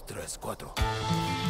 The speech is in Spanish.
2, 3, 4.